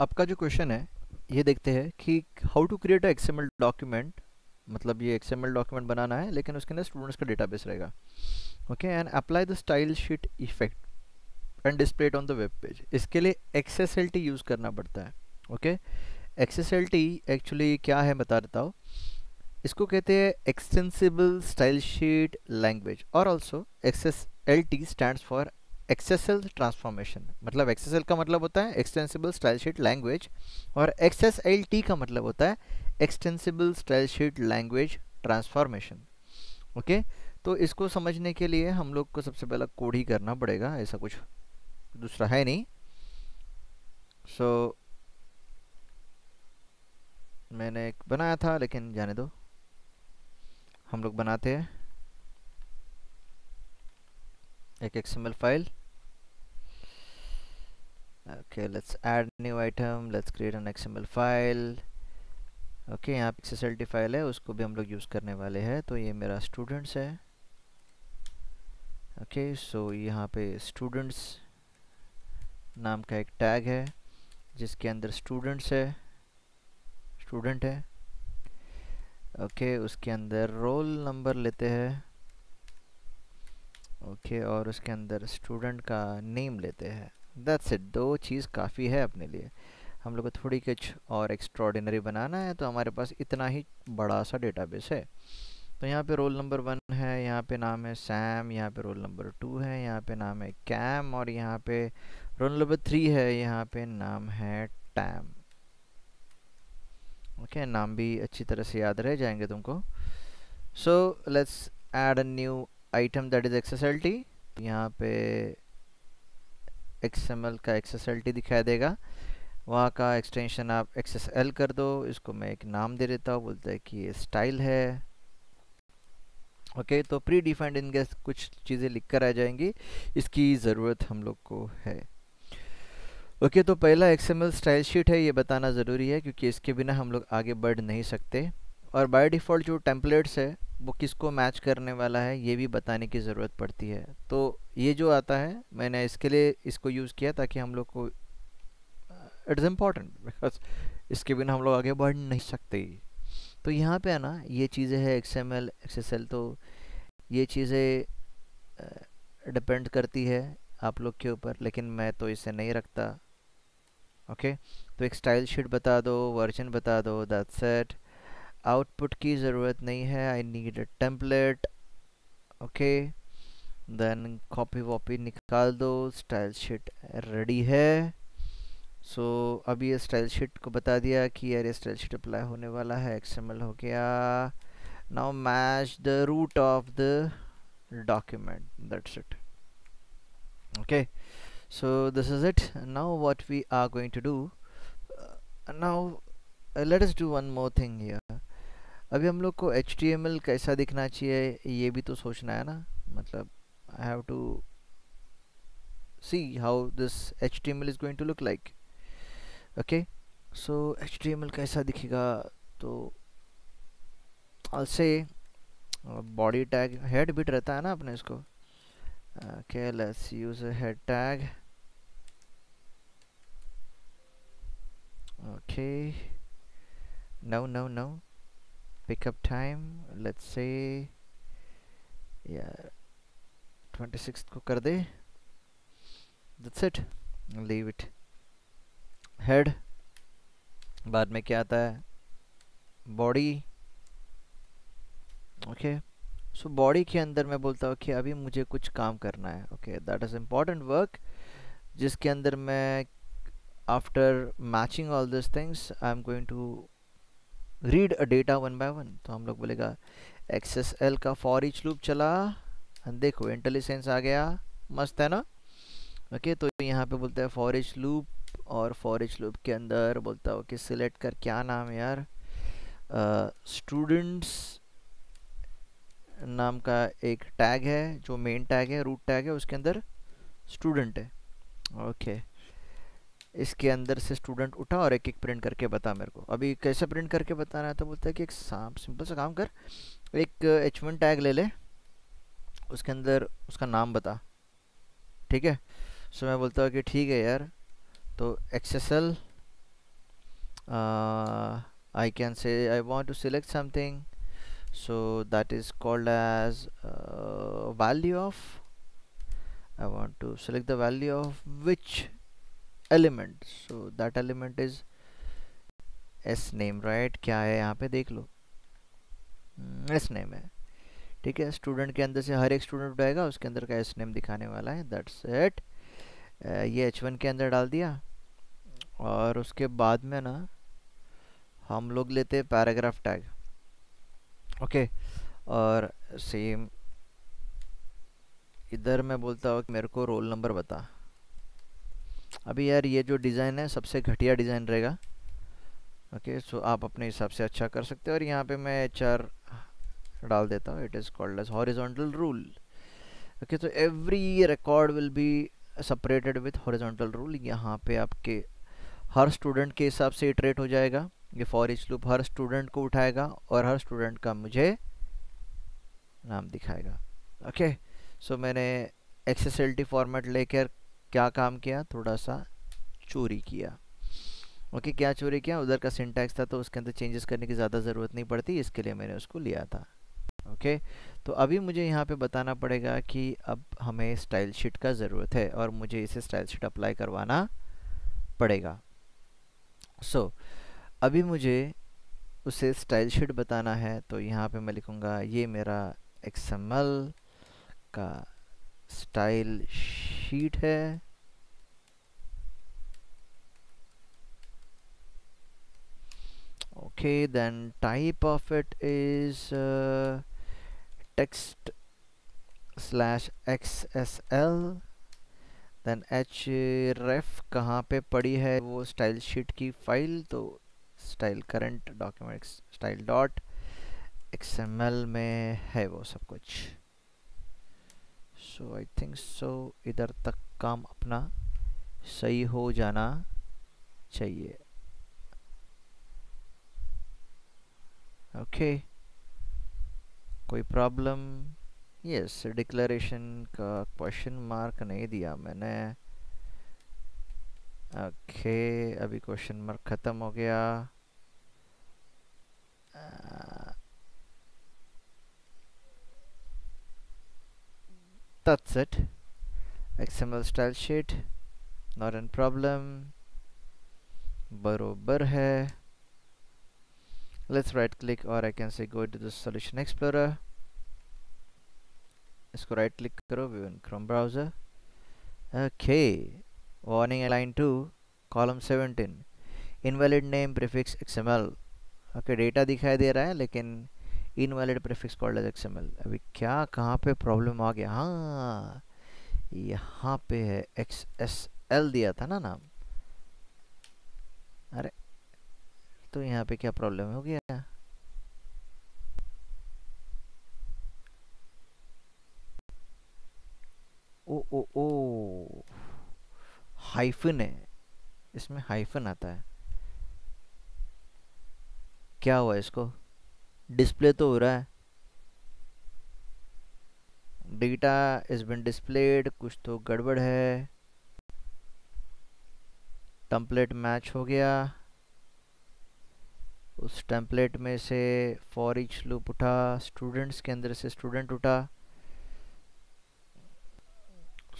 आपका जो क्वेश्चन है ये देखते हैं कि how to create a XML document, मतलब ये XML डॉक्यूमेंट बनाना है लेकिन उसके अंदर स्टूडेंट्स का डेटाबेस रहेगा. Okay, and apply the style sheet effect and display it on the web page. इसके लिए XSLT यूज़ करना पड़ता है. ओके, XSLT एक्चुअली क्या है बता देता हूँ. इसको कहते हैं एक्सटेंसिबल स्टाइल शीट लैंग्वेज, और also XSLT stands for XSL transformation. मतलब XSL का मतलब होता है एक्सटेंसिबल स्टाइल शीट लैंग्वेज, और XSLT का मतलब होता है extensible style sheet language transformation. Okay, तो इसको समझने के लिए हम लोग को सबसे पहला कोड ही करना पड़ेगा, ऐसा कुछ दूसरा है नहीं. सो मैंने एक बनाया था लेकिन जाने दो, हम लोग बनाते हैं एक XML file. Okay, let's add new item. Let's create an XML file. Okay, यहाँ पे XSLT file है, उसको भी हम लोग यूज़ करने वाले हैं. तो ये मेरा students है. Okay, so यहाँ पे students नाम का एक tag है जिसके अंदर students है, student है. Okay, उसके अंदर roll number लेते हैं. ओके, और उसके अंदर स्टूडेंट का नेम लेते हैं. दैट्स इट, दो चीज़ काफ़ी है अपने लिए. हम लोग को थोड़ी कुछ और एक्स्ट्राऑर्डिनरी बनाना है, तो हमारे पास इतना ही बड़ा सा डेटाबेस है. तो यहाँ पे रोल नंबर 1 है, यहाँ पे नाम है सैम, यहाँ पे रोल नंबर 2 है, यहाँ पे नाम है कैम, और यहाँ पे रोल नंबर 3 है, यहाँ पे नाम है टैम. ओके, नाम भी अच्छी तरह से याद रह जाएंगे तुमको. So let's add a new item that is XSLT. यहाँ पे XML का XSLT दिखाई देगा, वहाँ का एक्सटेंशन आप XSL कर दो. इसको मैं एक नाम दे देता हूँ, बोलता है कि ये स्टाइल है. ओके, तो प्री डिफाइंड इनके कुछ चीज़ें लिख कर आ जाएंगी, इसकी ज़रूरत हम लोग को है. ओके, तो पहला XML स्टाइल शीट है, ये बताना ज़रूरी है क्योंकि इसके बिना हम लोग आगे बढ़ नहीं सकते. और बाय डिफ़ॉल्ट जो टेम्पलेट्स है वो किसको मैच करने वाला है ये भी बताने की ज़रूरत पड़ती है. तो ये जो आता है, मैंने इसके लिए इसको यूज़ किया ताकि हम लोग को इट्स इम्पॉर्टेंट, बिकॉज इसके बिना हम लोग आगे बढ़ नहीं सकते. तो यहाँ पे है ना, ये चीज़ें हैं XML XSL, तो ये चीज़ें डिपेंड करती है आप लोग के ऊपर, लेकिन मैं तो इसे नहीं रखता. ओके, तो एक स्टाइल शीट बता दो, वर्जन बता दो, दैट्स इट. आउटपुट की ज़रूरत नहीं है, I need a template. Okay, then copy वॉपी निकाल दो, स्टाइल शीट रेडी है. सो अभी ये स्टाइल शीट को बता दिया कि यार ये स्टाइल शीट अप्लाई होने वाला है. XML हो गया. Now match the root of the document, that's it. Okay, so this is it. Now what we are going to do, now let us do one more thing here. अभी हम लोग को HTML कैसा दिखना चाहिए ये भी तो सोचना है ना. मतलब I have to see how this HTML is going to look like. Okay, so HTML कैसा दिखेगा, तो ऑल्सो बॉडी टैग हेड भी रहता है ना अपने इसको. Okay, let's use a head tag. Okay, no pickup time, let's say yeah 26th को कर दे. that's it, leave it. head, बाद में क्या आता है, body. okay, so body के अंदर मैं बोलता हूँ कि अभी मुझे कुछ काम करना है. okay, that is important work, जिसके अंदर मैं after matching all these things I am going to read a data one by one. तो हम लोग बोलेगा XSL का फॉर ईच लूप चला, देखो इंटेलिसेंस आ गया, मस्त है ना. ओके, तो यहाँ पे बोलता है फॉर ईच लूप, और फॉर ईच लूप के अंदर बोलता हूँ कि सिलेक्ट कर, क्या नाम है यार, स्टूडेंट्स नाम का एक टैग है जो मेन टैग है, रूट टैग है, उसके अंदर स्टूडेंट है. ओके, इसके अंदर से स्टूडेंट उठा और एक एक प्रिंट करके बता मेरे को. अभी कैसे प्रिंट करके बताना है, तो बोलता है कि एक सिंपल सा काम कर, एक H1 टैग ले ले, उसके अंदर उसका नाम बता. ठीक है, सो मैं बोलता हूँ कि ठीक है यार, तो XSL I can say I want to select something, so that is called as value of. I want to select the value of which element, so that element is s name, right? क्या है यहाँ पे देख लो, s name है, ठीक है। Student के अंदर से हर एक स्टूडेंट आएगा, उसके अंदर का s name दिखाने वाला है, that's it। ये h1 के अंदर डाल दिया, और उसके बाद में ना हम लोग लेते हैं पैराग्राफ टैग, ओके। और सेम इधर मैं बोलता हूँ कि मेरे को रोल नंबर बता। अभी यार ये जो डिज़ाइन है सबसे घटिया डिज़ाइन रहेगा, ओके। सो आप अपने हिसाब से अच्छा कर सकते हो। और यहाँ पे मैं HR डाल देता हूँ, it is called as horizontal rule, okay. तो every record will be separated with horizontal rule. यहाँ पे आपके हर स्टूडेंट के हिसाब से इटरेट हो जाएगा ये फॉर ईच लूप, हर स्टूडेंट को उठाएगा और हर स्टूडेंट का मुझे नाम दिखाएगा, ओके। सो मैंने XSLT फॉर्मेट लेकर क्या काम किया, थोड़ा सा चोरी किया, ओके। क्या चोरी किया, उधर का सिंटैक्स था तो उसके अंदर चेंजेस करने की ज़्यादा ज़रूरत नहीं पड़ती, इसके लिए मैंने उसको लिया था, ओके। तो अभी मुझे यहाँ पे बताना पड़ेगा कि अब हमें स्टाइल शीट का ज़रूरत है और मुझे इसे स्टाइल शीट अप्लाई करवाना पड़ेगा। सो अभी मुझे उसे स्टाइल शीट बताना है, तो यहाँ पे मैं लिखूँगा ये मेरा XML का स्टाइल शीट है, okay, then type of it is text/xsl, then href कहाँ पे पड़ी है वो स्टाइल शीट की फाइल, तो स्टाइल करंट डॉक्यूमेंट style.xml में है वो सब कुछ। सो आई थिंक सो इधर तक काम अपना सही हो जाना चाहिए, ओके, कोई प्रॉब्लम? यस, डिक्लेरेशन का क्वेश्चन मार्क नहीं दिया मैंने, ओके। अभी क्वेश्चन मार्क ख़त्म हो गया, that's it, XML style sheet not a problem, बरोबर है। Let's right click or I can say go to the solution explorer, इसको right click करो, view in Chrome browser, okay। warning line 2 column 17 invalid name prefix XML, okay। data दिखाई दे रहा है लेकिन invalid prefix called as XML। अभी क्या कहाँ पे problem आ गया, हाँ यहाँ पे है, XSL दिया था ना नाम, अरे तो यहाँ पे क्या प्रॉब्लम हो गया, ओ ओ ओ हाइफन है, इसमें हाइफन आता है, क्या हुआ इसको? डिस्प्ले तो हो रहा है, डेटा इज बीन डिस्प्लेड, कुछ तो गड़बड़ है, टेम्पलेट मैच हो गया, उस टेम्पलेट में से फॉर ईच लूप उठा, स्टूडेंट्स के अंदर से स्टूडेंट उठा,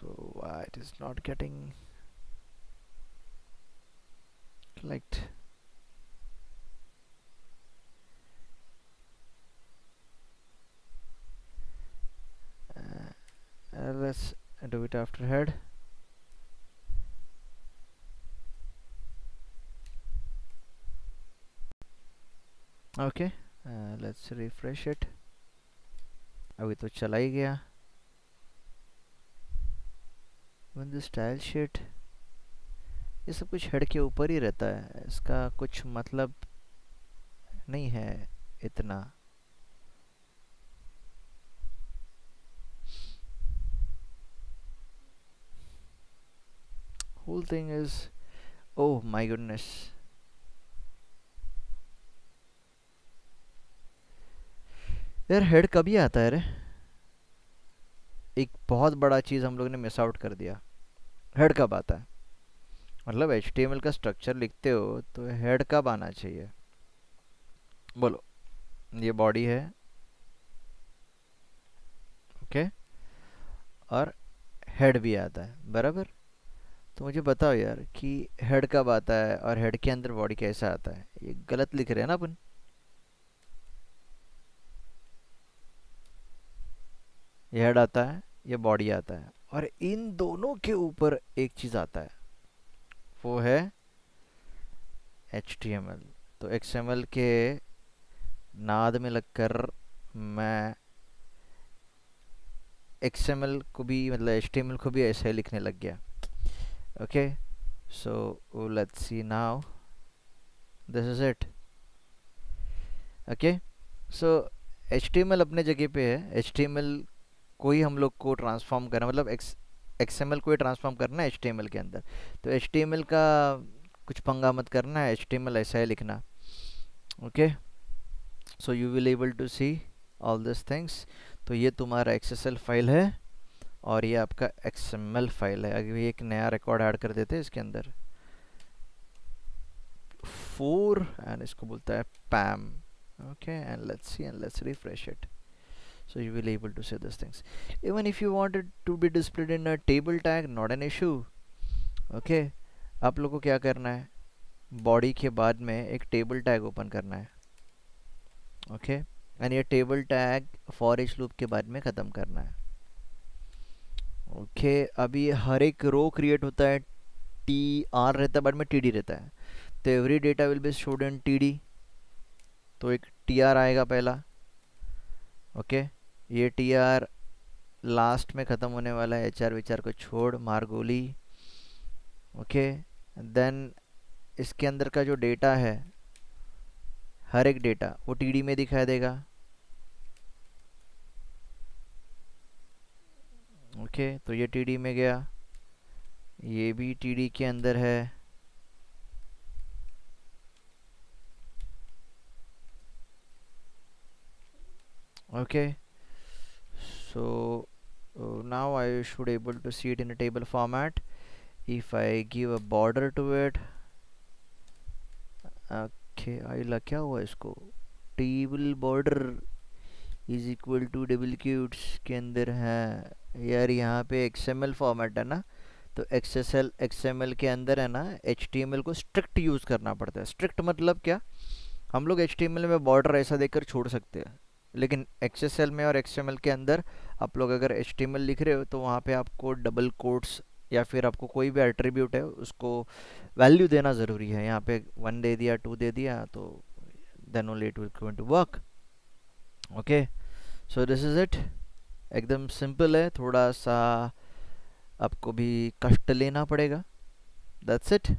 so why it is not getting collect, let's do it after head, okay, let's refresh it। अभी तो चला ही गया। When the style sheet, ये सब कुछ हेड के ऊपर ही रहता है, इसका कुछ मतलब नहीं है इतना, whole thing is, oh my goodness, यार हेड कभी आता है रे, एक बहुत बड़ा चीज़ हम लोग ने मिस आउट कर दिया, हेड कब आता है, मतलब HTML का स्ट्रक्चर लिखते हो तो हेड कब आना चाहिए? बोलो, ये बॉडी है, ओके, और हेड भी आता है, बराबर। तो मुझे बताओ यार कि हेड कब आता है और हेड के अंदर बॉडी कैसा आता है? ये गलत लिख रहे हैं ना अपन। ये हेड आता है, ये बॉडी आता है, और इन दोनों के ऊपर एक चीज़ आता है, वो है HTML। तो XML के नाद में लगकर मैं XML को भी, मतलब HTML को भी ऐसे लिखने लग गया। Okay, so let's see now. This is it. Okay, so HTML अपने जगह पे है। HTML को ही हम लोग को ट्रांसफॉर्म करना, मतलब XML को ही ट्रांसफॉर्म करना है HTML के अंदर। तो HTML का कुछ पंगा मत करना है, HTML ऐसा ही लिखना। Okay, so you will able to see all these things. तो ये तुम्हारा XSL फाइल है और ये आपका XML फाइल है। अगर एक नया रिकॉर्ड ऐड कर देते हैं इसके अंदर 4 एंड इसको बोलता है PAM। Okay, and let's see and let's refresh it. So you will able to see this things. Even if you wanted to be displayed in a table tag, not an issue. Okay, आप लोगों को क्या करना है, body के बाद में एक टेबल टैग ओपन करना है। ओके, एंड ये table tag for each loop के बाद में ख़त्म करना है। ओके, अभी हर एक रो क्रिएट होता है, TR रहता है, बाद में TD रहता है। तो every data will be showed in TD। तो एक TR आएगा पहला। ओके, ये TR लास्ट में ख़त्म होने वाला है, HR विचार को छोड़, मार्गोली। ओके, देन इसके अंदर का जो डेटा है, हर एक डेटा वो TD में दिखाई देगा। ओके, तो ये TD में गया, ये भी TD के अंदर है। Okay, so now I should able to see it in a table format if I give a border to it. I ला क्या हुआ इसको, table border is equal to double quotes के अंदर है यार। यहाँ पे XML फॉर्मेट है ना, तो XML के अंदर है ना, HTML को स्ट्रिक्ट यूज़ करना पड़ता है। स्ट्रिक्ट मतलब क्या, हम लोग HTML में बॉर्डर ऐसा देकर छोड़ सकते हैं, लेकिन XSL में और XML के अंदर आप लोग अगर HTML लिख रहे हो तो वहाँ पे आपको डबल कोट्स या फिर आपको कोई भी एट्रीब्यूट है उसको वैल्यू देना ज़रूरी है। यहाँ पे 1 दे दिया, 2 दे दिया, तो then only it will going to work. Okay, so this is it. एकदम सिंपल है, थोड़ा सा आपको भी कष्ट लेना पड़ेगा। That's it.